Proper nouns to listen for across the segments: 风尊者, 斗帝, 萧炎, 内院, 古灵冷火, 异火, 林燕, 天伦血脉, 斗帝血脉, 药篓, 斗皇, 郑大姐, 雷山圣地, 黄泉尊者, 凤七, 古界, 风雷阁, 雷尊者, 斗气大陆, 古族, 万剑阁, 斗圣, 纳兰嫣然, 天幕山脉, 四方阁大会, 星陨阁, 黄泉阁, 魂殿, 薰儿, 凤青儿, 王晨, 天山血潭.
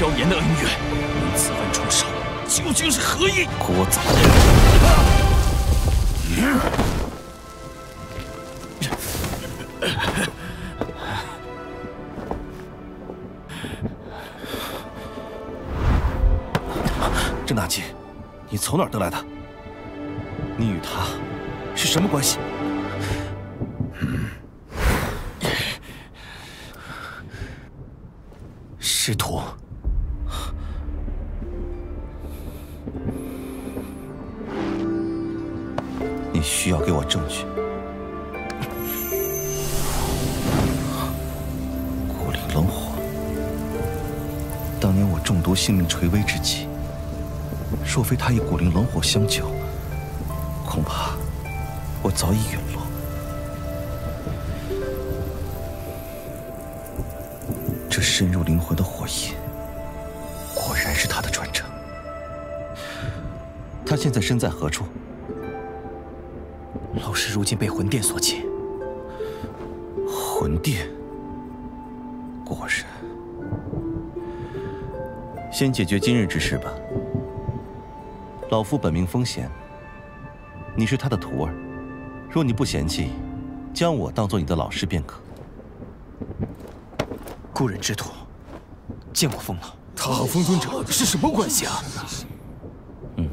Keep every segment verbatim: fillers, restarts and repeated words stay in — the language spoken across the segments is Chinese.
萧炎的恩怨，你此番出手究竟是何意？聒噪！郑大姐，你从哪儿得来的？你与他是什么关系？ 师徒，你需要给我证据。古灵冷火，当年我中毒性命垂危之际，若非他以古灵冷火相救，恐怕我早已陨落。 这深入灵魂的火焰，果然是他的传承。他现在身在何处？老师如今被魂殿所禁。魂殿，果然。先解决今日之事吧。老夫本名风闲，你是他的徒儿。若你不嫌弃，将我当做你的老师便可。 故人之徒，见过风老。他和风尊者是什么关系啊？嗯，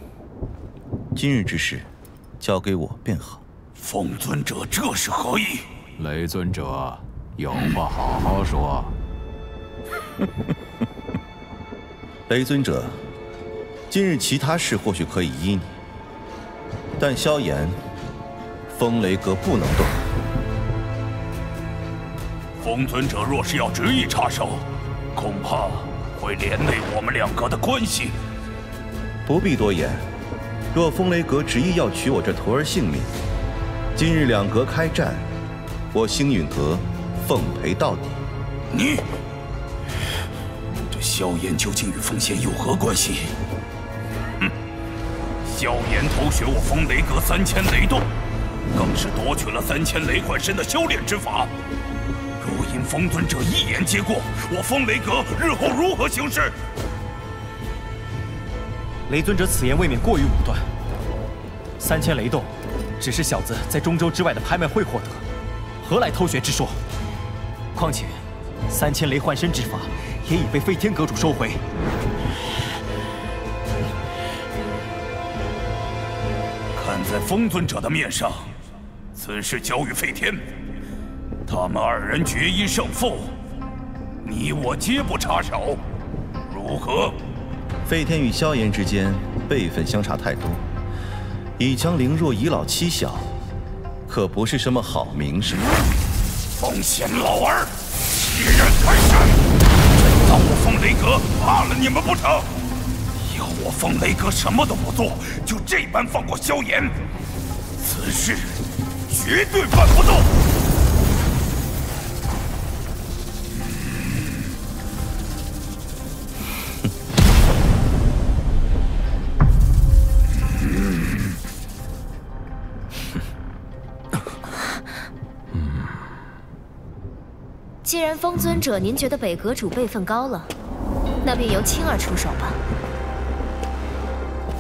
今日之事，交给我便好。风尊者这是何意？雷尊者有话好好说。雷尊者，今日其他事或许可以依你，但萧炎、风雷阁不能动。 风尊者若是要执意插手，恐怕会连累我们两个的关系。不必多言，若风雷阁执意要取我这徒儿性命，今日两阁开战，我星陨阁奉陪到底。你，这萧炎究竟与风仙有何关系？哼，萧炎偷学我风雷阁三千雷动，更是夺取了三千雷幻身的修炼之法。 如因风尊者一言接过，我风雷阁日后如何行事？雷尊者此言未免过于武断。三千雷动，只是小子在中州之外的拍卖会获得，何来偷学之说？况且，三千雷幻身之法也已被飞天阁主收回。看在风尊者的面上，此事交与飞天。 他们二人决一胜负，你我皆不插手，如何？飞天与萧炎之间辈分相差太多，以强凌弱，以老欺小，可不是什么好名声。风险老儿，欺人太甚！真当我风雷阁怕了你们不成？以后我风雷阁什么都不做，就这般放过萧炎，此事绝对办不到。 既然风尊者您觉得北阁主辈分高了，那便由青儿出手吧。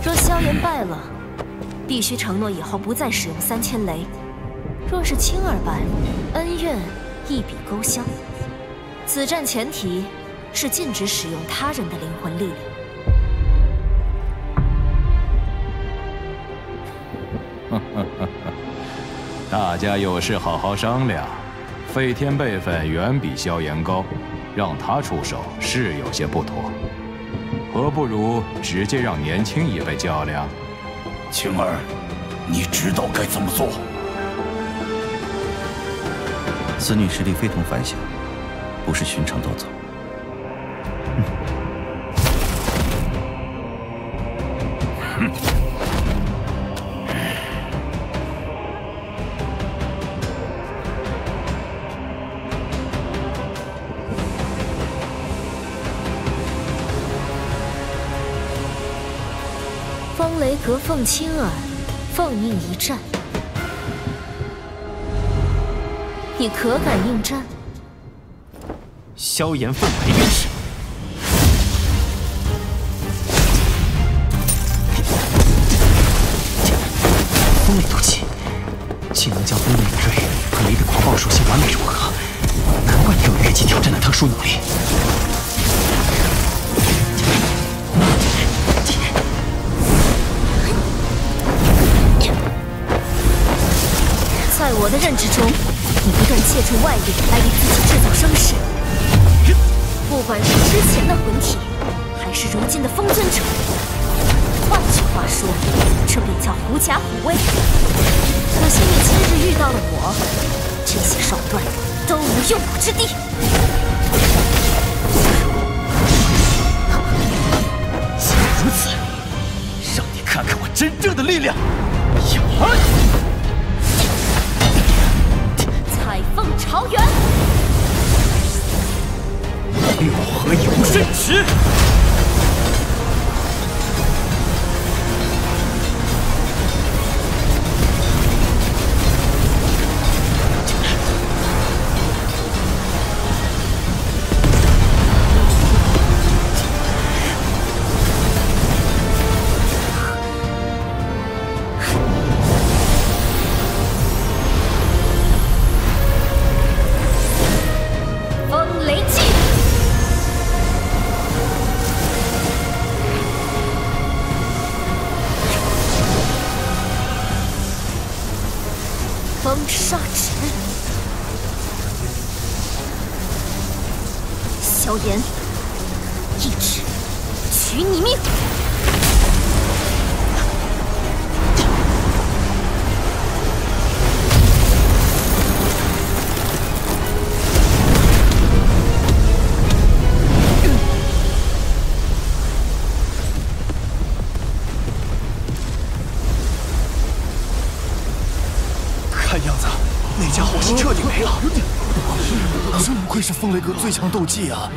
若萧炎败了，必须承诺以后不再使用三千雷；若是青儿败，恩怨一笔勾销。此战前提是禁止使用他人的灵魂力量。大家有事好好商量。 飞天辈分远比萧炎高，让他出手是有些不妥，何不如直接让年轻一辈较量？青儿，你知道该怎么做。此女实力非同凡响，不是寻常斗宗。嗯和凤青儿奉命一战，你可敢应战？萧炎奉陪便是。毒气，竟能将风雷之泪和雷的狂暴属性完美融合，难怪你有越级挑战的特殊能力。 在我的认知中，你不断借助外力来给自己制造伤势。不管是之前的魂体，还是如今的风尊者，换句话说，这便叫狐假虎威。可惜你今日遇到了我，这些手段都无用武之地。既然如此，让你看看我真正的力量！有了！ 海风朝元，六合游身池，风雷阁最强斗技啊！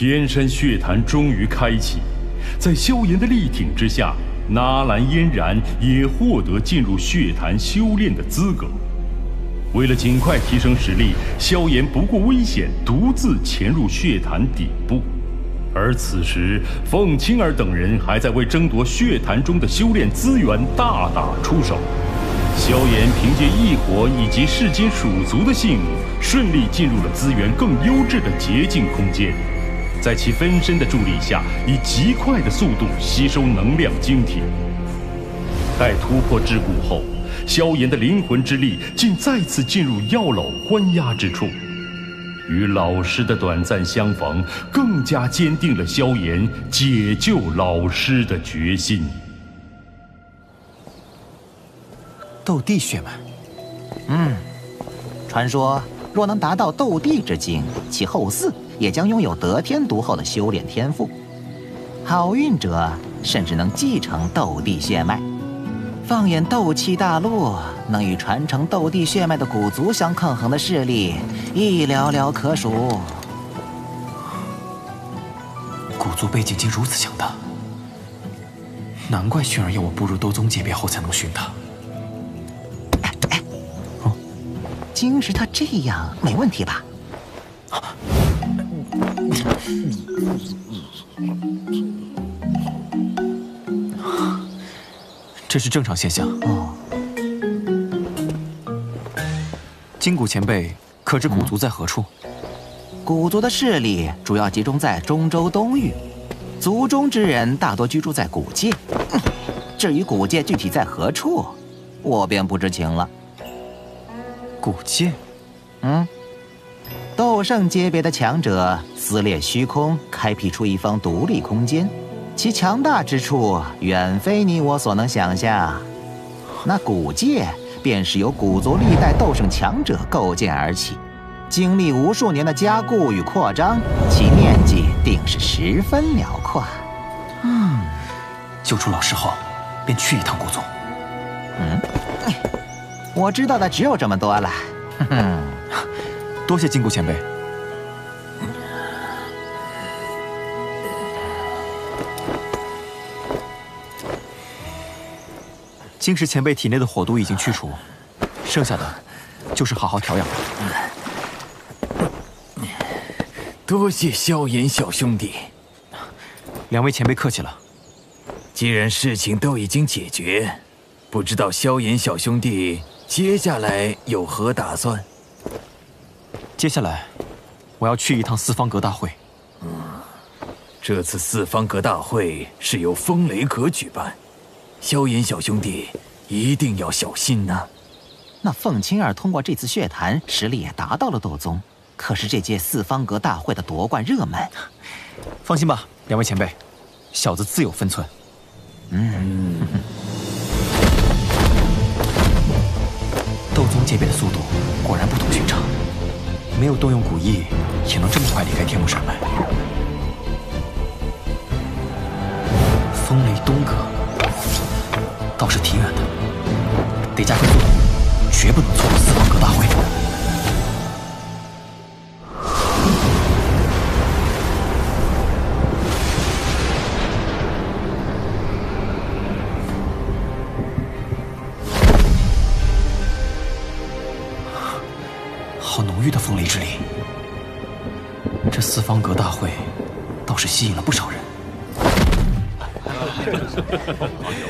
天山血潭终于开启，在萧炎的力挺之下，纳兰嫣然也获得进入血潭修炼的资格。为了尽快提升实力，萧炎不顾危险独自潜入血潭底部，而此时凤青儿等人还在为争夺血潭中的修炼资源大打出手。萧炎凭借异火以及噬金鼠族的信物，顺利进入了资源更优质的洁净空间。 在其分身的助力下，以极快的速度吸收能量晶体。待突破桎梏后，萧炎的灵魂之力竟再次进入药篓关押之处。与老师的短暂相逢，更加坚定了萧炎解救老师的决心。斗帝血脉，嗯，传说若能达到斗帝之境，其后嗣。 也将拥有得天独厚的修炼天赋，好运者甚至能继承斗帝血脉。放眼斗气大陆，能与传承斗帝血脉的古族相抗衡的势力，亦寥寥可数。古族背景竟如此强大，难怪薰儿要我步入斗宗界别后才能寻他。哎哎，哦，今日他这样没问题吧？ 这是正常现象哦。金谷前辈可知古族在何处？嗯、古族的势力主要集中在中州东域，族中之人大多居住在古界。嗯、至于古界具体在何处，我便不知情了。古界，嗯，斗圣级别的强者撕裂虚空，开辟出一方独立空间，其强大之处远非你我所能想象。那古界。 便是由古族历代斗圣强者构建而起，经历无数年的加固与扩张，其面积定是十分辽阔。嗯，救出老师后，便去一趟古族。嗯，我知道的只有这么多了。哼哼，多谢金谷前辈。金石前辈体内的火毒已经去除，剩下的就是好好调养了。多谢萧炎小兄弟，两位前辈客气了。既然事情都已经解决，不知道萧炎小兄弟接下来有何打算？接下来，我要去一趟四方阁大会。嗯，这次四方阁大会是由风雷阁举办。 萧炎小兄弟一定要小心呐、啊！那凤青儿通过这次血谈，实力也达到了斗宗，可是这届四方阁大会的夺冠热门。放心吧，两位前辈，小子自有分寸。嗯，斗宗级别的速度果然不同寻常，没有动用古意，也能这么快离开天幕山脉。风雷东阁。 倒是挺远的，得加快速度，绝不能错过四方阁大会。好浓郁的风雷之力，这四方阁大会倒是吸引了不少人。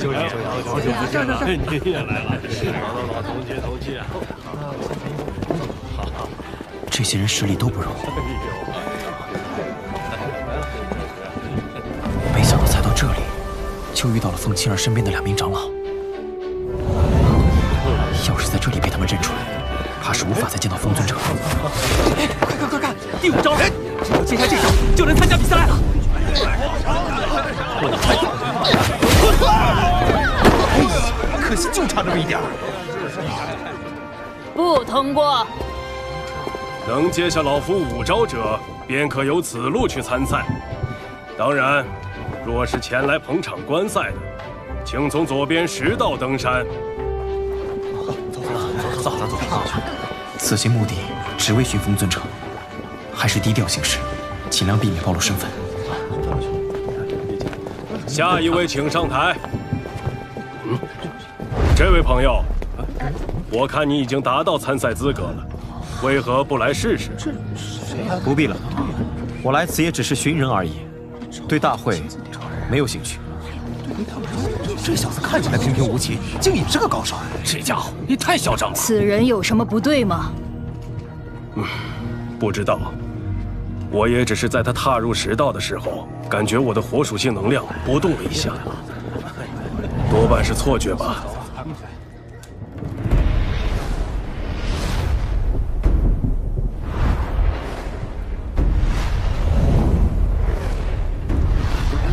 就你，好久不见了，你也来了，同学同学啊！好，这些人实力都不容易，没想到才到这里，就遇到了凤青儿身边的两名长老。要是在这里被他们认出来，怕是无法再见到风尊者。哎，快看快看，第五招人，只要接下这招，就能参加比赛了。我的孩子！ 哎呀，可惜就差这么一点儿，不通过。能接下老夫五招者，便可由此路去参赛。当然，若是前来捧场观赛的，请从左边石道登山。走走走走走。此行目的只为寻风尊者，还是低调行事，尽量避免暴露身份。 下一位，请上台。嗯，这位朋友，我看你已经达到参赛资格了，为何不来试试？不必了，我来此也只是寻人而已，对大会没有兴趣。这小子看起来平平无奇，竟也是个高手。这家伙也太嚣张了。此人有什么不对吗？嗯，不知道。 我也只是在他踏入石道的时候，感觉我的火属性能量波动了一下，多半是错觉吧。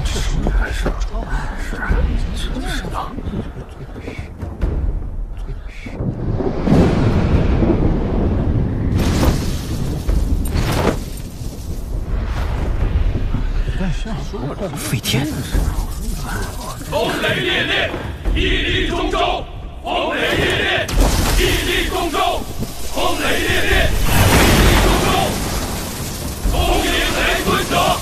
什么人是？是，真是的。 飞天！风雷烈烈，屹立中州；风雷烈烈，屹立中州；风雷烈烈，屹立中州。恭迎雷尊者！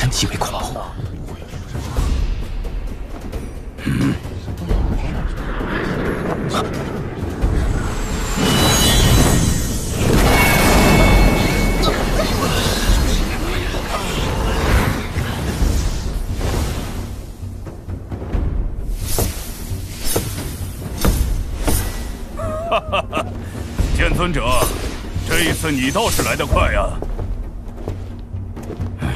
人极为恐怖。嗯。 哈哈哈，剑尊者，这一次你倒是来得快呀！嘿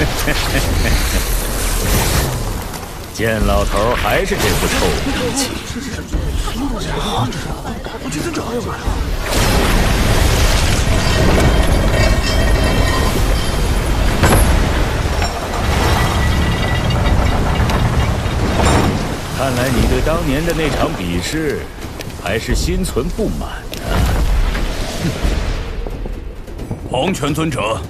嘿嘿嘿嘿，剑老头还是这副臭脾气。剑尊者。 看来你对当年的那场比试还是心存不满啊！黄泉尊者，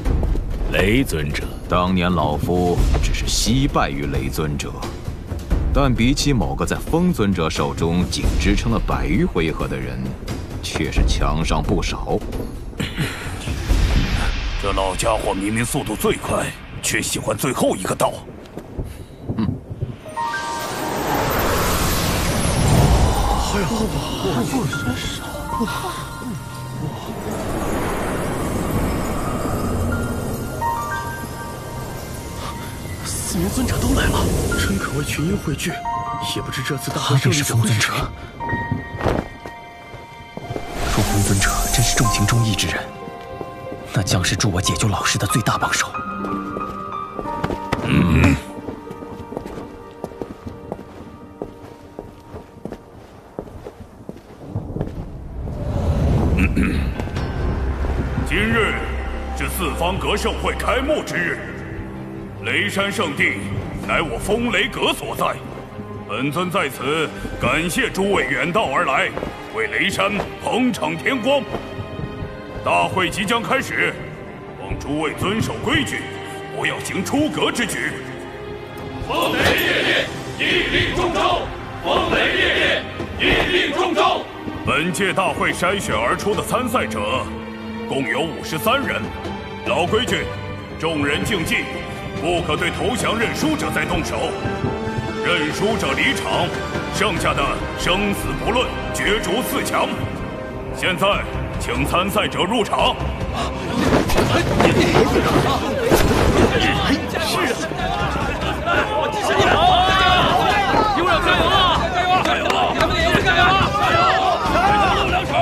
雷尊者，当年老夫只是惜败于雷尊者，但比起某个在风尊者手中仅支撑了百余回合的人，却是强上不少。这老家伙明明速度最快，却喜欢最后一个到。 四名尊者都来了，真可谓群英汇聚。也不知这次大会正是风尊者。若风尊者真是重情重义之人，那将是助我解救老师的最大帮手。嗯。 今日是四方阁盛会开幕之日，雷山圣地乃我风雷阁所在，本尊在此感谢诸位远道而来，为雷山捧场添光。大会即将开始，望诸位遵守规矩，不要行出格之举。风雷烈烈，一令中招；风雷烈烈，一令中招。本届大会筛选而出的参赛者。 共有五十三人，老规矩，众人竞技，不可对投降认输者再动手，认输者离场，剩下的生死不论，角逐四强。现在，请参赛者入场。是啊，我支持你们！一会儿要加油啊！加油啊！加油啊！咱们也要加油啊！加油！动两手。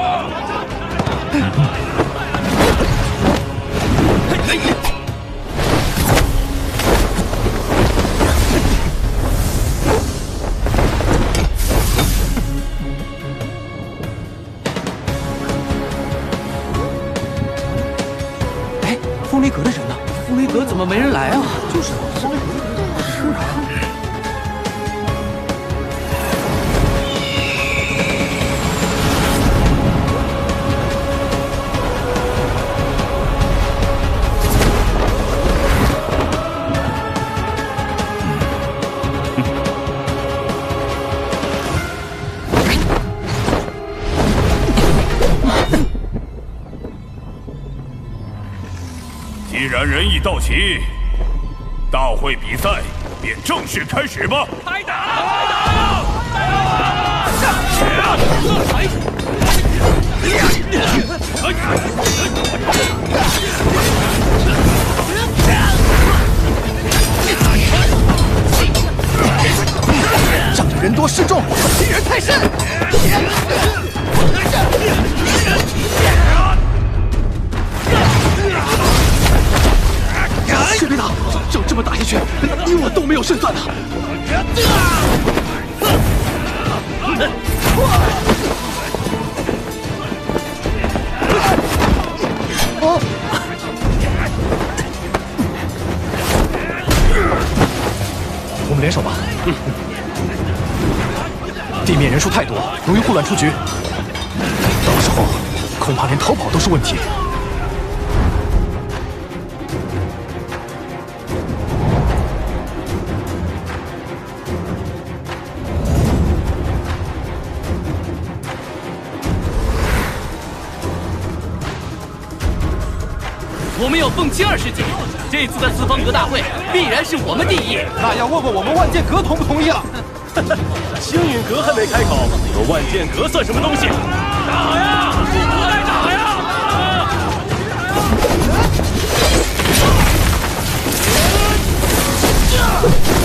哎，风雷阁的人呢？风雷阁怎么没人来啊？就是，风雷阁是啊。既然人已到齐，大会比赛便正式开始吧！开打！开打！开打！上去！仗着人多势众，欺人太甚！ 谢队长，照这么打下去，你我都没有胜算了。我们联手吧。嗯。地面人数太多，容易混乱出局。到时候恐怕连逃跑都是问题。我们要凤七二师姐，这次的四方阁大会必然是我们第一。那要问问我们万剑阁同不同意了？星陨阁还没开口，有万剑阁算什么东西？打呀！不该打呀！啊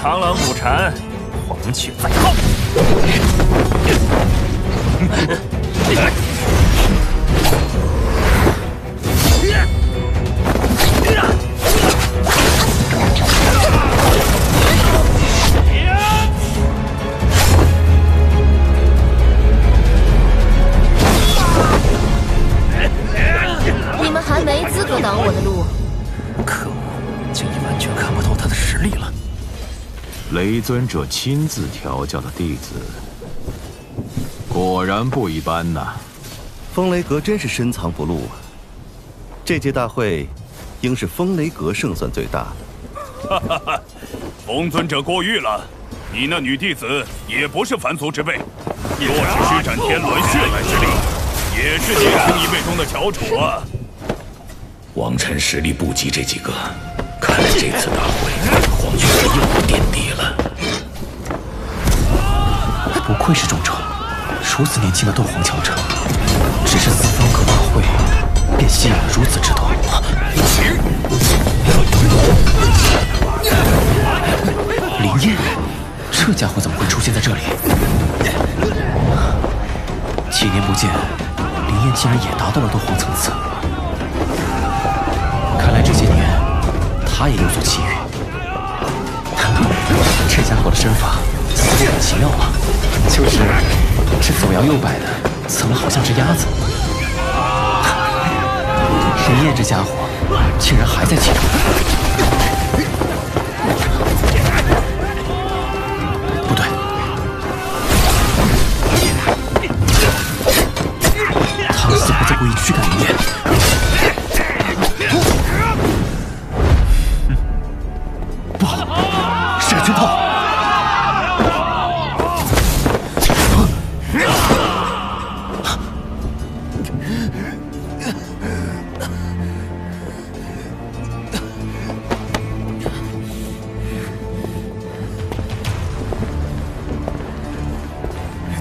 螳螂捕蝉，黄雀在后。你们还没资格挡我的路。可恶，竟已完全看不透他的实力了。 雷尊者亲自调教的弟子，果然不一般呐！风雷阁真是深藏不露啊！这届大会，应是风雷阁胜算最大的。哈哈哈，风尊者过誉了，你那女弟子也不是凡俗之辈，若是施展天伦血脉之力，也是年轻一辈中的翘楚啊！王晨实力不及这几个，看来这次大会。 黄雀又要垫底了，不愧是众筹，如此年轻的斗皇强者，只是四方阁大会便吸引了如此之多。林燕，这家伙怎么会出现在这里？七年不见，林燕竟然也达到了斗皇层次，看来这些年他也有所机遇。 这家伙的身法似乎很奇妙啊，就是这左摇右摆的，怎么好像只鸭子？林燕这家伙竟然还在其中。不对，他似乎在故意驱赶林燕。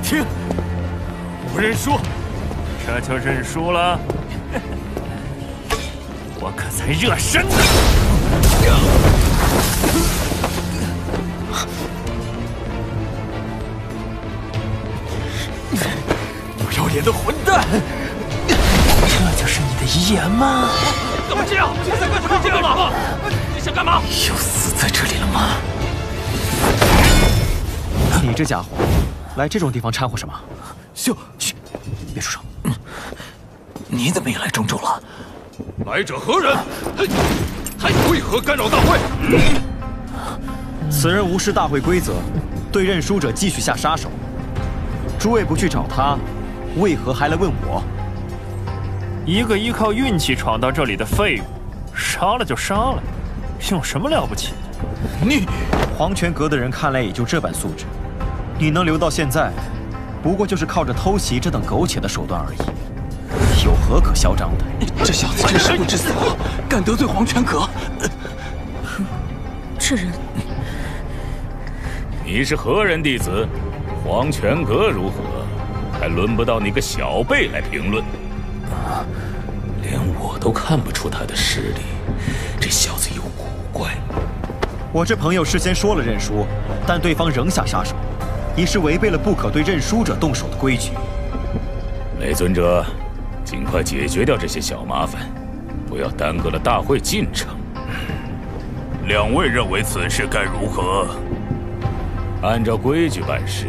听，我认输，这就认输了？我可才热身呢！不要脸的混蛋！这就是你的遗言吗？怎么这样？你想干嘛？这样吗？你想干嘛？又死在这里了吗？你这家伙！ 来这种地方掺和什么？秀，嘘，别出声。你怎么也来中州了？来者何人？为何干扰大会？此人无视大会规则，对认输者继续下杀手。诸位不去找他，为何还来问我？一个依靠运气闯到这里的废物，杀了就杀了，有什么了不起的？你，黄泉阁的人看来也就这般素质。 你能留到现在，不过就是靠着偷袭这等苟且的手段而已，有何可嚣张的？这小子真是不知死活，敢得罪黄泉阁！这人，你是何人弟子？黄泉阁如何，还轮不到你个小辈来评论。啊，连我都看不出他的实力，这小子有古怪。我这朋友事先说了认输，但对方仍下杀手。 已是违背了不可对认输者动手的规矩。雷尊者，尽快解决掉这些小麻烦，不要耽搁了大会进程。两位认为此事该如何？按照规矩办事，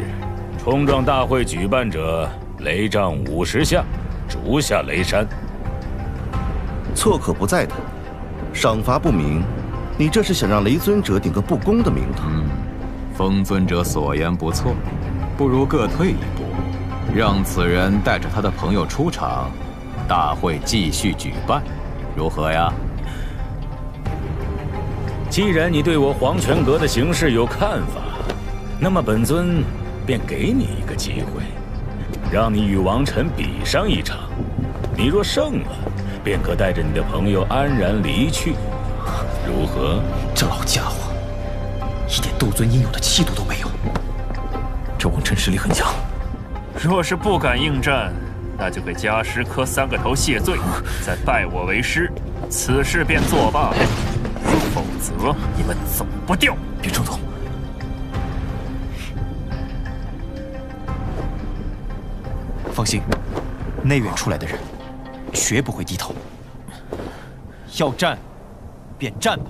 冲撞大会举办者，雷杖五十下，逐下雷山。错可不在他，赏罚不明，你这是想让雷尊者顶个不公的名堂。嗯，风尊者所言不错，不如各退一步，让此人带着他的朋友出场，大会继续举办，如何呀？既然你对我黄泉阁的形势有看法，那么本尊便给你一个机会，让你与王晨比上一场。你若胜了，便可带着你的朋友安然离去。 如何？这老家伙一点斗尊应有的气度都没有。这王晨实力很强，若是不敢应战，那就给家师磕三个头谢罪，再拜我为师，此事便作罢。否则你们走不掉。别冲动。放心，内院出来的人，绝不会低头。要战。 便战吧。